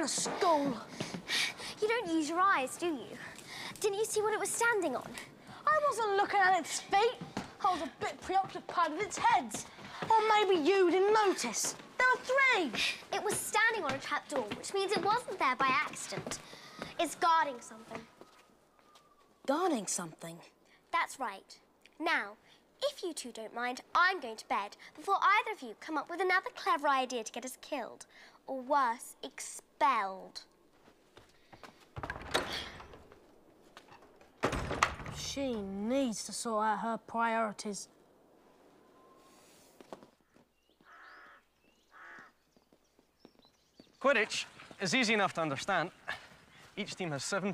in a stall. You don't use your eyes, do you? Didn't you see what it was standing on? I wasn't looking at its feet. I was a bit preoccupied with its head. Or maybe you didn't notice. There were three. It was standing on a trapdoor, which means it wasn't there by accident. It's guarding something. Guarding something? That's right. Now, if you two don't mind, I'm going to bed before either of you come up with another clever idea to get us killed. Or worse, expelled. She needs to sort out her priorities. Quidditch is easy enough to understand. Each team has 7